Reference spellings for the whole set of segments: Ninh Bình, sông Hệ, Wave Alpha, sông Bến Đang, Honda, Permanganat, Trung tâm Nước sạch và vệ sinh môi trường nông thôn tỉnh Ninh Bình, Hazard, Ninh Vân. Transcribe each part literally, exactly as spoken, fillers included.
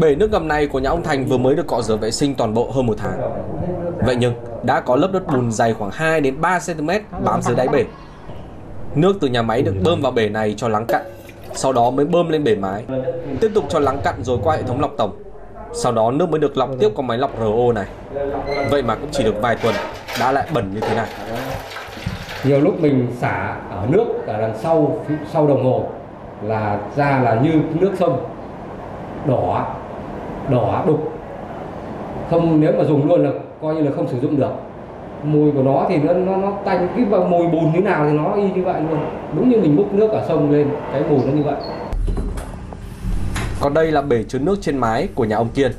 Bể nước ngầm này của nhà ông Thành vừa mới được cọ rửa vệ sinh toàn bộ hơn một tháng. Vậy nhưng đã có lớp đất bùn dày khoảng hai đến ba xăng-ti-mét bám dưới đáy bể. Nước từ nhà máy được bơm vào bể này cho lắng cặn, sau đó mới bơm lên bể mái, tiếp tục cho lắng cặn rồi qua hệ thống lọc tổng. Sau đó nước mới được lọc tiếp qua máy lọc rờ ô này. Vậy mà cũng chỉ được vài tuần đã lại bẩn như thế này. Nhiều lúc mình xả ở nước ở đằng sau sau đồng hồ là ra là như nước sông, đỏ đỏ đục, không, nếu mà dùng luôn là coi như là không sử dụng được. Mùi của nó thì nó nó, nó tanh, cái mùi bùn như nào thì nó y như vậy luôn, đúng như mình múc nước ở sông lên, cái mùi nó như vậy. Còn đây là bể chứa nước trên mái của nhà ông Kiên,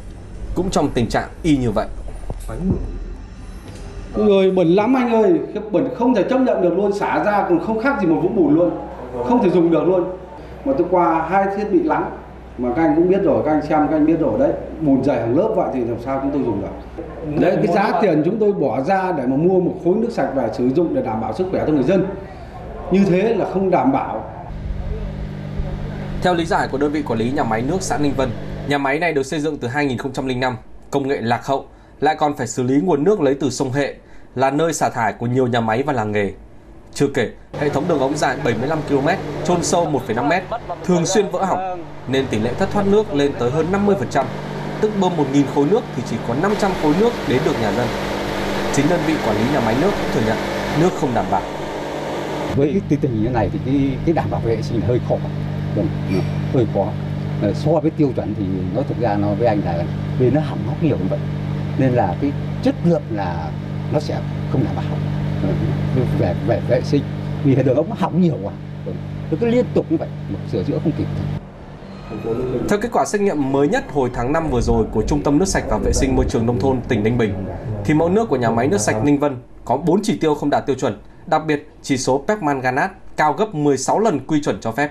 cũng trong tình trạng y như vậy. Người bẩn lắm anh ơi, bẩn không thể chấp nhận được luôn, xả ra còn không khác gì một vũng bùn luôn, không thể dùng được luôn. Mà tôi qua hai thiết bị lắng mà các anh cũng biết rồi, các anh xem các anh biết rồi đấy, bùn dày hàng lớp vậy thì làm sao chúng tôi dùng được. Đấy, cái giá tiền chúng tôi bỏ ra để mà mua một khối nước sạch và sử dụng để đảm bảo sức khỏe cho người dân, như thế là không đảm bảo. Theo lý giải của đơn vị quản lý nhà máy nước xã Ninh Vân, nhà máy này được xây dựng từ hai nghìn không trăm linh năm, công nghệ lạc hậu, lại còn phải xử lý nguồn nước lấy từ sông Hệ, là nơi xả thải của nhiều nhà máy và làng nghề. Chưa kể, hệ thống đường ống dài bảy mươi lăm ki-lô-mét, chôn sâu một phẩy năm mét, thường xuyên vỡ hỏng, nên tỷ lệ thất thoát nước lên tới hơn năm mươi phần trăm, tức bơm một nghìn khối nước thì chỉ có năm trăm khối nước đến được nhà dân. Chính đơn vị quản lý nhà máy nước cũng thừa nhận nước không đảm bảo. Với cái tình hình này thì cái, cái đảm bảo vệ sinh hơi khó, hơi khó. So với tiêu chuẩn thì nó thực ra nó với anh là vì nó hỏng hóc nhiều như vậy, nên là cái chất lượng là nó sẽ không đảm bảo. Về, về vệ sinh vì đường ống hỏng nhiều quá, nó cứ liên tục như vậy, sửa chữa không kịp. Theo kết quả xét nghiệm mới nhất hồi tháng năm vừa rồi của Trung tâm Nước sạch và vệ sinh môi trường nông thôn tỉnh Ninh Bình, thì mẫu nước của nhà máy nước sạch Ninh Vân có bốn chỉ tiêu không đạt tiêu chuẩn, đặc biệt chỉ số Permanganat cao gấp mười sáu lần quy chuẩn cho phép.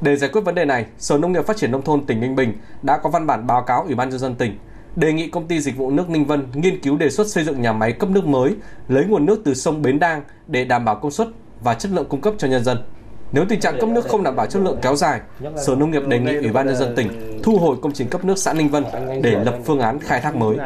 Để giải quyết vấn đề này, Sở Nông nghiệp Phát triển Nông thôn tỉnh Ninh Bình đã có văn bản báo cáo Ủy ban Nhân dân tỉnh, đề nghị công ty dịch vụ nước Ninh Vân nghiên cứu đề xuất xây dựng nhà máy cấp nước mới lấy nguồn nước từ sông Bến Đang để đảm bảo công suất và chất lượng cung cấp cho nhân dân. Nếu tình trạng cấp nước không đảm bảo chất lượng kéo dài, Sở Nông nghiệp đề nghị Ủy ban Nhân dân tỉnh thu hồi công trình cấp nước xã Ninh Vân để lập phương án khai thác mới.